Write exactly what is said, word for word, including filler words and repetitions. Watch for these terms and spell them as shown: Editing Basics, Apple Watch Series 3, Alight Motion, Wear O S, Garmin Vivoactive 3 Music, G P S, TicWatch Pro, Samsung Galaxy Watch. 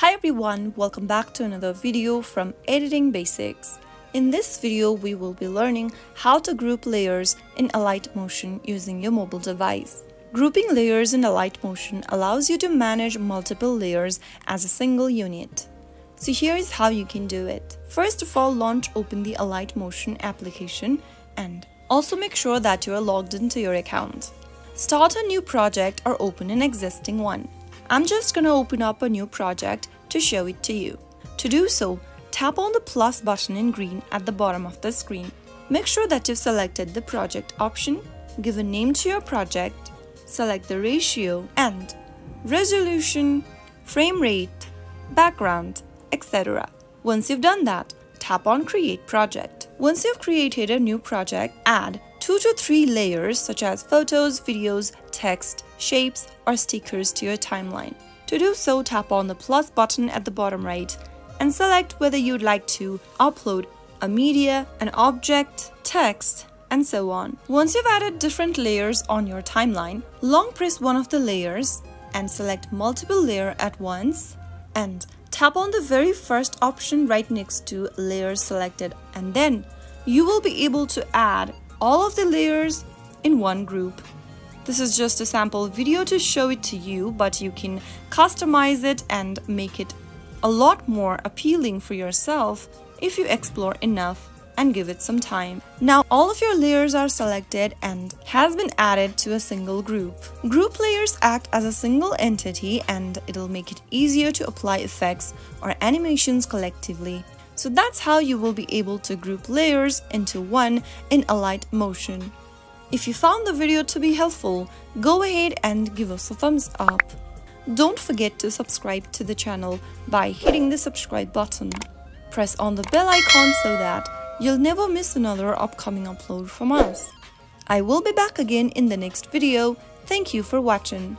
Hi everyone, welcome back to another video from Editing Basics. In this video, we will be learning how to group layers in Alight Motion using your mobile device. Grouping layers in Alight Motion allows you to manage multiple layers as a single unit. So here is how you can do it. First of all, launch open the Alight Motion application and also make sure that you are logged into your account. Start a new project or open an existing one. I'm just gonna open up a new project to show it to you. To do so, tap on the plus button in green at the bottom of the screen. Make sure that you've selected the project option, give a name to your project, select the ratio and resolution, frame rate, background, et cetera. Once you've done that, tap on create project. Once you've created a new project, add two to three layers such as photos, videos, text, shapes, or stickers to your timeline. To do so, tap on the plus button at the bottom right and select whether you'd like to upload a media, an object, text, and so on. Once you've added different layers on your timeline, long press one of the layers and select multiple layer at once and tap on the very first option right next to layers selected, and then you will be able to add all of the layers in one group. This is just a sample video to show it to you, but you can customize it and make it a lot more appealing for yourself if you explore enough and give it some time. Now all of your layers are selected and has been added to a single group. Group layers act as a single entity and it'll make it easier to apply effects or animations collectively. So that's how you will be able to group layers into one in Alight Motion. If you found the video to be helpful, go ahead and give us a thumbs up. Don't forget to subscribe to the channel by hitting the subscribe button. Press on the bell icon so that you'll never miss another upcoming upload from us. I will be back again in the next video. Thank you for watching.